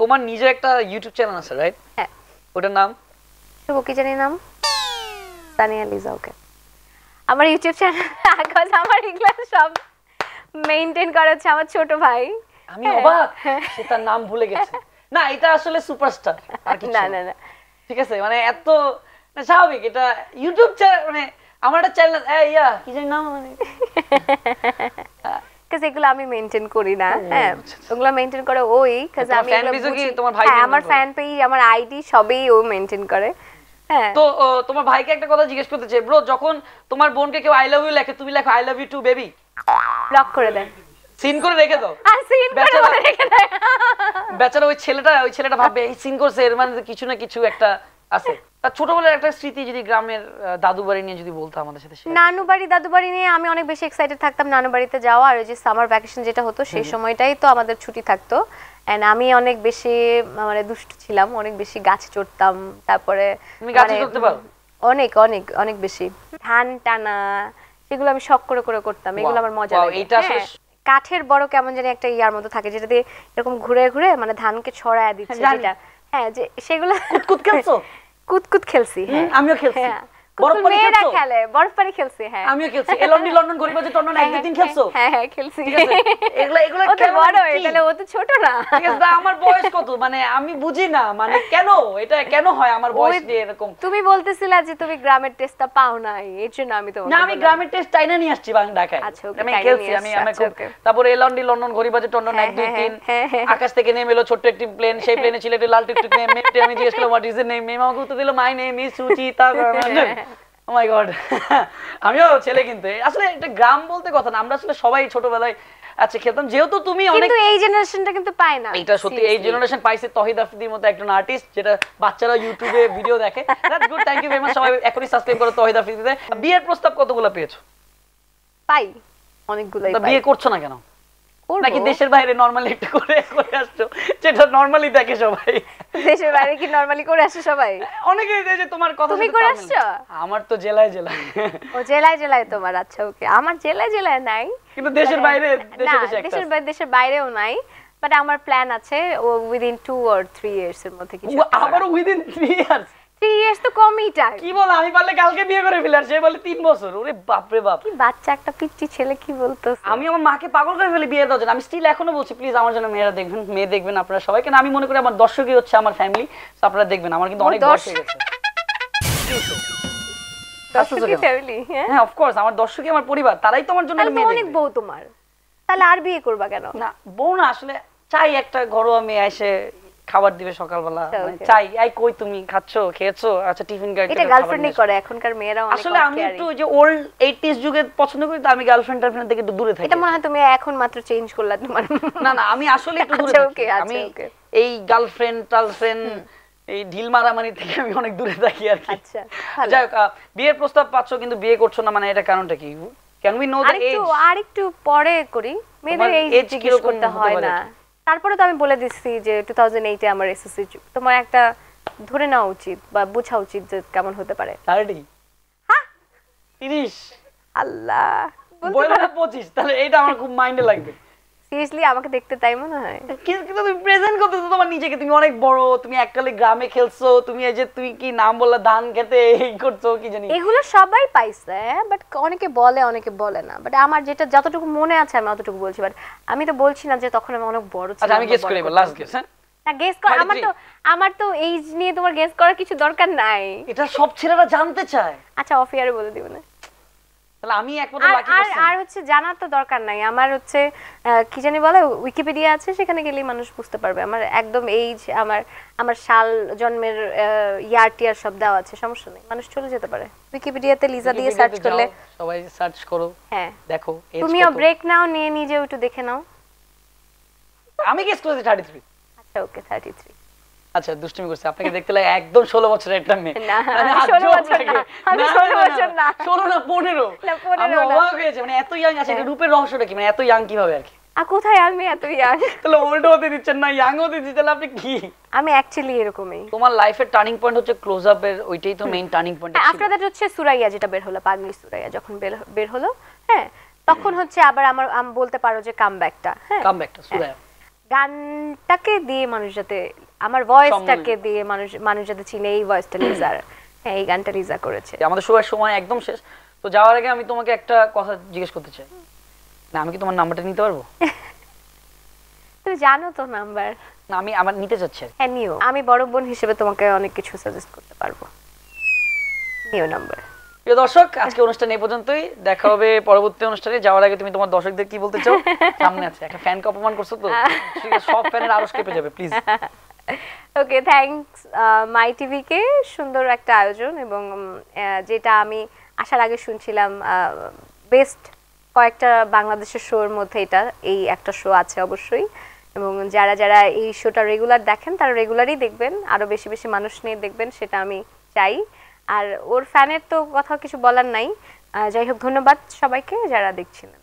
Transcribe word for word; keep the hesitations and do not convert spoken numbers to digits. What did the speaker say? তোমার নিজে একটা ইউটিউব চ্যানেল আছে রাইট হ্যাঁ ওটার নাম শুভ কি জানি নাম সানিয়া লিজা ওকে আমার ইউটিউব চ্যানেল কারণ আমার এগুলা সব মেইনটেইন করা হচ্ছে আমার ছোট ভাই আমি অবাক সে তার নাম ভুলে গেছে না এটা আসলে সুপারস্টার আর কিছু না না না ঠিক আছে মানে এত না স্বাভাবিক এটা ইউটিউব চ্যানেল মানে আমার একটা চ্যানেল এইয়া কি জানি নাম মানে কাজ এগুলো আমি মেইনটেইন করি না হ্যাঁ ওগুলো মেইনটেইন করে ওই কাজ আমি তোমার ভাই আমার ফ্যান পেজ আমার আইডি সবই ও মেইনটেইন করে হ্যাঁ তো তোমার ভাইকে একটা কথা জিজ্ঞেস করতে চাই ব্রো যখন তোমার বোনকে কেউ আই লাভ ইউ লেখে তুমি লেখো I love you too baby block করে দেন সিন করে রেখে দাও আর সিন করে রেখে দাও বেচারা ওই ছেলেটা ওই ছেলেটা ভাবে এই সিন করছে এর মানে কিছু না কিছু একটা আছে তা ছোটবেলার একটা স্মৃতি যদি গ্রামের দাদু বাড়ি নিয়ে যদি বলতো আমাদের সাথে নানু বাড়ি দাদু বাড়ি নিয়ে আমি অনেক বেশি এক্সাইটেড থাকতাম নানু বাড়িতে যাওয়া আর যে সামার ভ্যাকেশন যেটা হতো সেই সময়টাই তো আমাদের ছুটি থাকতো এন্ড আমি অনেক বেশি মানে দুষ্ট ছিলাম অনেক বেশি গাছ চড়তাম তারপরে তুমি গাছ চড়তে পারো অনেক অনেক অনেক বেশি ধান টানা এগুলো আমি শখ করে করে করতাম এগুলো আমার মজা লাগে এটা আসলে কাঠের বড় কেমন জানি একটা ইয়ার মতো থাকে যেটা দিয়ে এরকম ঘুরে ঘুরে মানে ধানকে ছড়ায় দিচ্ছে যেটা হ্যাঁ যে সেগুলো কুটকুট খেলছো কুটকুট খেলছি হ্যাঁ আমিও খেলছি হ্যাঁ বরফ পানি খেলছো খেলে বরফ পানি খেলছি হ্যাঁ আমিও খেলছি এলন্ডি লন্ডন গড়ি বাজে টর্না এক দিন খেলছো হ্যাঁ হ্যাঁ খেলছি ঠিক আছে এগুলা এগুলা খেলা বড় তাহলে ও তো ছোট না ঠিক আছে আমার বয়স কত মানে আমি বুঝি না মানে কেন এটা কেন হয় আমার বয়স দিয়ে এরকম তুমি বলতেছিলা যে তুমি গ্রামের টেস্টটা পাও না এইজন্য আমি তো না আমি গ্রামের টেস্ট চাইনা নিয়ে আসছি বাংলা ঢাকায় আমি খেলছি আমি আমি তারপর এলন্ডি লন্ডন গড়ি বাজে টর্না এক দুই তিন আকাশ থেকে নেমে এলো ছোট একটা প্লেন সেই প্লেনে ছিল একটা লাল টুকটুক নেম মেটে আমি জিজ্ঞেস করলাম what is the name name আমাকে উত্তর দিল my name is Suchita Oh my God! আমিও ছেলে কিনতে আসলে এটা গ্রাম বলতে কথা না আমরা আসলে সবাই ছোটবেলায় আচ্ছা খেলতাম যেহেতু তুমি অনেক কিন্তু এই জেনারেশনটা কিন্তু পায় না এটা সত্যি এই জেনারেশন পাইছে তহিদ আফিদির মতো একজন আর্টিস্ট যেটা বাচ্চারা ইউটিউবে ভিডিও দেখে that's good thank you very much সবাই এখনই সাবস্ক্রাইব করো তহিদ আফিদিতে বিয়ের প্রস্তাব কতগুলো পেয়েছো পাই অনেকগুলাই পাই তো বিয়ে করছো না কেন নাকি দেশের বাইরে নরমালি একটু করে করে আসছো যেটা নরমালি দেখে সবাই দেশের বাইরে কি নরমালি করে আসে সবাই অনেকে এই যে তোমার কথা তুমি করে আসছো আমার তো জেলায় জেলায় ও জেলায় জেলায় তোমার আচ্ছা ওকে আমার জেলায় জেলায় নাই কিন্তু দেশের বাইরে দেশে দেশে একটা দেশের বাইরে দেশের বাইরেও নাই বাট আমার প্ল্যান আছে within two or three years এর মধ্যে কিছু আবার within three years three years তো কমই টাইম কি বল আমি পারলে কালকে বিয়ে করে ফেলার সে বলে তিন বছর ওরে বাপ রে বাপ কি বাচ্চা একটা পিচ্চি ছেলে কি বলতোস আমি আমার মাকে পাগল করে ফেলি বিয়ে দাও জানা আমি স্টিল এখনো বলছি প্লিজ আমার জন্য মেয়েরা দেখবেন মেয়ে দেখবেন আপনারা সবাই কারণ আমি মনে করি আমার দর্শকই হচ্ছে আমার ফ্যামিলি সো আপনারা দেখবেন আমার কিন্তু অনেক বয়স হয়ে গেছে দর্শকই ফ্যামিলি হ্যাঁ অফ কোর্স আমার দর্শকই আমার পরিবার তারাই তো আমার জন্য মেয়ে অনেক বউ তোমার তাহলে আর বিয়ে করবা কেন না বউ না আসলে চাই একটা ঘরোয়া মেয়ে এসে খাবার দিবে সকালবেলা চাই আই কই তুমি খাচ্ছো খেয়েছো আচ্ছা টিফিন গার্ড এটা গার্লফ্রেন্ডই করে এখনকার মেয়েরা অনেক আসলে আমি একটু যে ওল্ড eighties যুগে পছন্দ করি তো আমি গার্লফ্রেন্ড টার্লফ্রেন্ড থেকে একটু দূরে থাকি এটা মনে হয় তুমি এখন মাত্র চেঞ্জ করলা তোমার না না আমি আসলে একটু দূরে থাকি আমি এই গার্লফ্রেন্ড টার্লফ্রেন্ড এই ঢিল মারামারি থেকে আমি অনেক দূরে থাকি আর কি আচ্ছা যাই হোক বিয়ের প্রস্তাব পাচ্ছো কিন্তু বিয়ে করছো না মানে এটা কারণটা কি can we know the age আরেকটু আরেকটু পরে করি মেয়েদের এজ জিজ্ঞেস করতে হয় না তারপরে তো আমি বলে দিচ্ছি যে two thousand eight এ আমার এসএসসি তোমার একটা ধরে নাও উচিত বা বোঝা উচিত যে কেমন হতে পারে thirty হ্যাঁ thirty আল্লাহ বললে না পঁচিশ তাহলে এটা আমার খুব মাইন্ডে লাগবে সিরিয়াসলি আমাকে দেখতে তাই মনে হয় কিন্তু তুমি প্রেজেন্ট করতেছো তোমার নিজেকে তুমি অনেক বড় তুমি এককালে গ্রামে খেলছো তুমি এই যে তুমি কি নাম বললা ধান খেতে এই করছো কি জানি এগুলো সবাই পাইছে বাট অনেকে বলে অনেকে বলে না বাট আমার যেটা যতটুকু মনে আছে আমি অতটুকু বলছি বাট আমি তো বলছি না যে তখন আমি অনেক বড় ছিলাম আচ্ছা আমি গেস করি লাস্ট গেস হ্যাঁ না গেস কর আমার তো আমার তো এজ নিয়ে তোমার গেস করার কিছু দরকার নাই এটা সব ছেলেরা জানতে চায় আচ্ছা অফ ইয়ারে বলে দিব না তাহলে আমি একমাত্র বাকি আর আর হচ্ছে জানার তো দরকার নাই আমার হচ্ছে কি জানি বলে উইকিপিডিয়া আছে সেখানে গেলে মানুষ বুঝতে পারবে আমার একদম এজ আমার আমার সাল জন্মের ইয়ার টিয়ার সব দেওয়া আছে সমস্যা নেই মানুষ চলে যেতে পারে উইকিপিডিয়াতে লিজা দিয়ে সার্চ করলে সবাই সার্চ করো হ্যাঁ দেখো তুমিও ব্রেক নাও নিয়ে নিজেও একটু দেখে নাও আমি গেস করছি thirty-three আচ্ছা ওকে thirty-three আচ্ছা দুষ্টুমি করছে আপনাকে দেখতে লাগে একদম ষোলো বছরের একটা মেয়ে না ষোলো বছর না আমি ষোলো বছর না ষোলো না পনেরো না পনেরো না অবাক হয়েছে মানে এত ইয়াং আছে এটা রূপের রহস্যটা কি মানে এত ইয়াং কিভাবে আর কি আর কোথায় আমি এত ইয়াং তাহলে ওল্ড হতে দিচ্ছেন না ইয়াং হতে দিচ্ছেন তাহলে আপনি কি আমি অ্যাকচুয়ালি এরকমই তোমার লাইফের টার্নিং পয়েন্ট হচ্ছে ক্লোজ আপ এর ওইটাই তো main turning point after that হচ্ছে সুরাইয়া যেটা বের হলো পাগলি সুরাইয়া যখন বের হলো হ্যাঁ তখন হচ্ছে আবার আমার আমি বলতে পারো যে কামব্যাকটা হ্যাঁ কামব্যাকটা সুরাইয়া গানটাকে দিয়ে মানুষ যাতে আমার ভয়েসটাকে দিয়ে মানুষ মানুষ যাতে চিনে এই ভয়েসটা লিজা এই গানটা লিজা করেছে। আমাদের শোয়ের সময় একদম শেষ, তো যাওয়ার আগে আমি তোমাকে একটা কথা জিজ্ঞেস করতে চাই, না আমি কি তোমার নাম্বারটা নিতে পারবো? তুমি জানো তো নাম্বার? না আমি আমার নিতে চাচ্ছি। হ্যাঁ নিও, আমি বড় বোন হিসেবে তোমাকে অনেক কিছু সাজেস্ট করতে পারবো, নিও নাম্বার। প্রিয় দর্শক, আজকে অনুষ্ঠান এই পর্যন্তই, দেখা হবে পরবর্তী অনুষ্ঠানে। যাওয়ার আগে তুমি তোমার দর্শকদের কি বলতে চাও? সামনে আছে একটা ফ্যানকে অপমান করছো তো, ঠিক আছে সব ফ্যানের আড়স কেঁপে যাবে please. Okay, thanks my TV কে, সুন্দর একটা আয়োজন এবং যেটা আমি আসার আগে শুনছিলাম বেস্ট কয়েকটা বাংলাদেশের শোর মধ্যে এটা এই একটা শো আছে অবশ্যই, এবং যারা যারা এই শোটা রেগুলার দেখেন তারা রেগুলারই দেখবেন, আরও বেশি বেশি মানুষ নিয়ে দেখবেন সেটা আমি চাই। আর ওর ফ্যানের তো কথা কিছু বলার নাই। যাই হোক, ধন্যবাদ সবাইকে যারা দেখছিলেন।